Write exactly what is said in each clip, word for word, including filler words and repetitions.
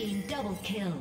team double kill.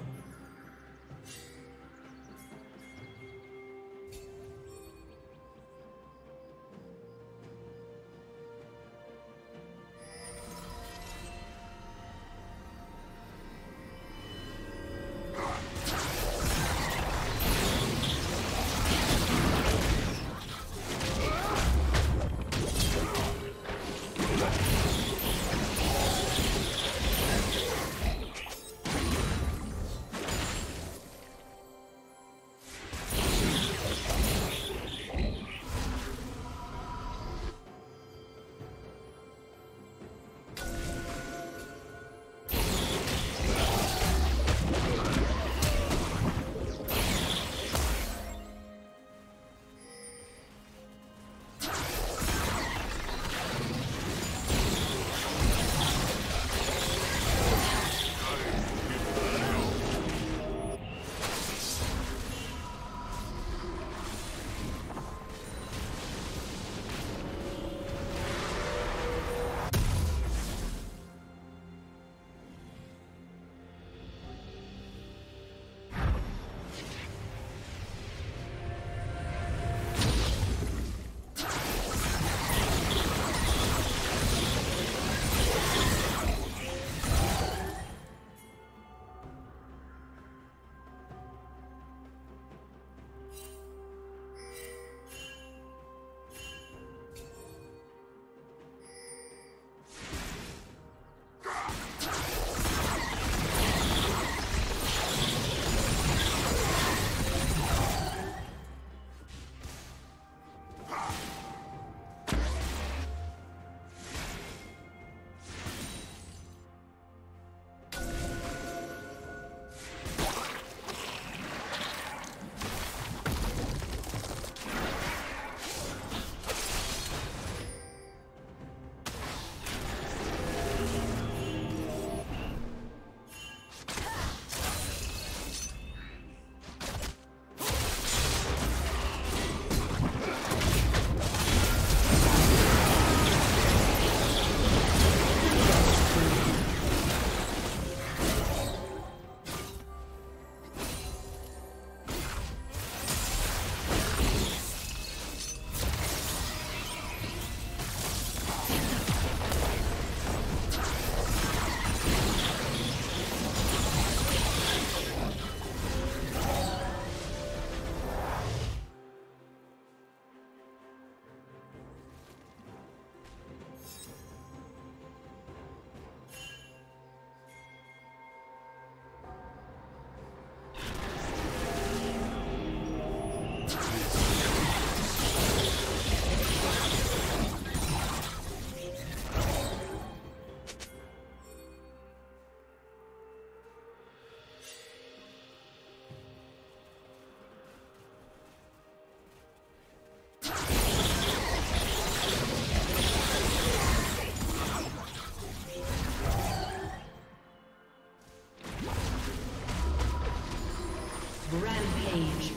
Rampage.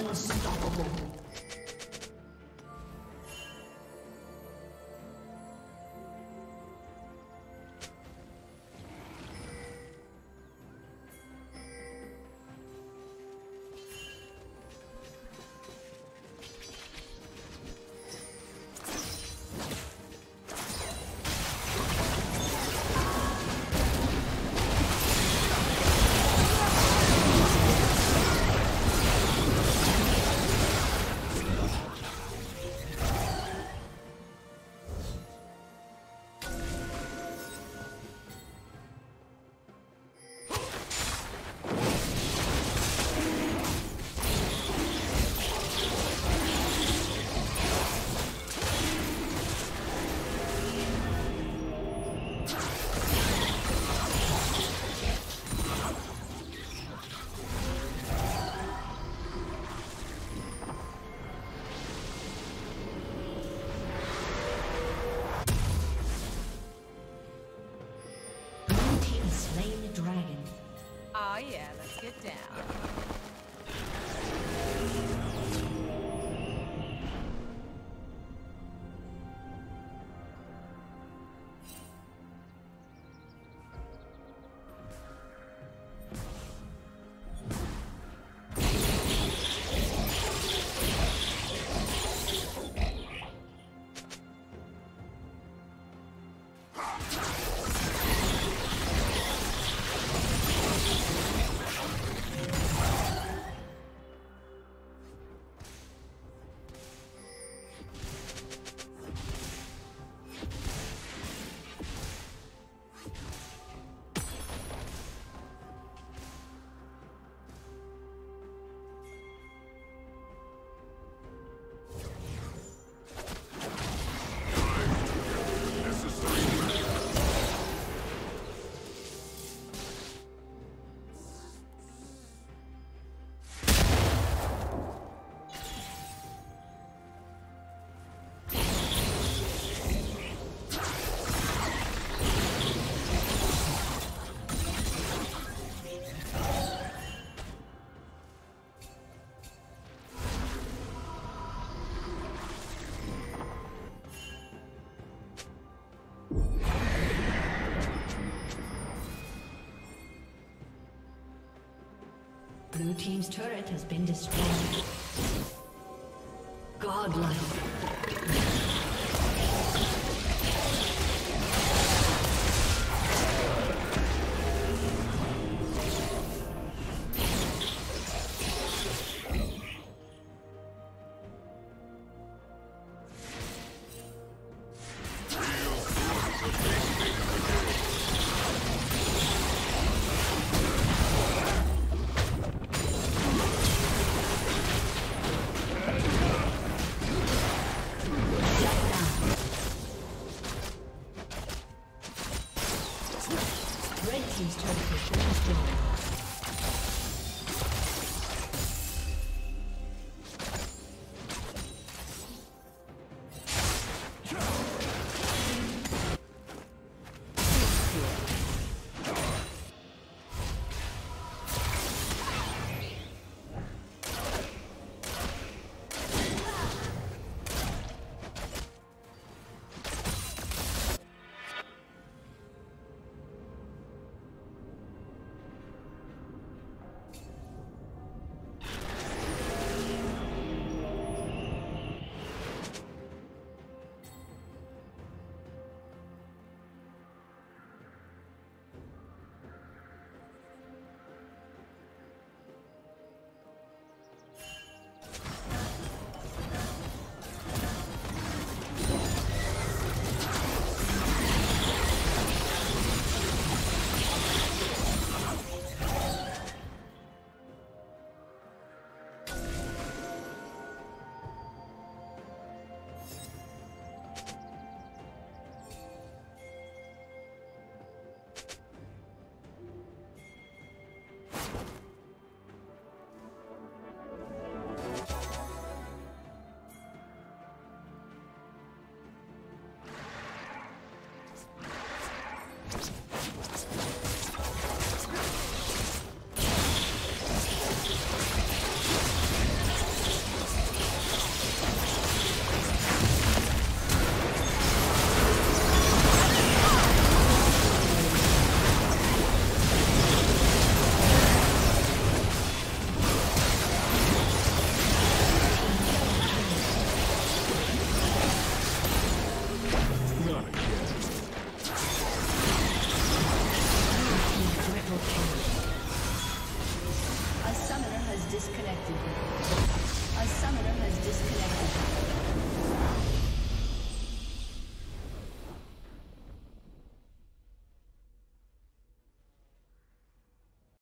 Unstoppable. slain the dragon. Ah, oh, yeah, let's get down. Blue team's turret has been destroyed. Godlike. Red team's turret has been destroyed.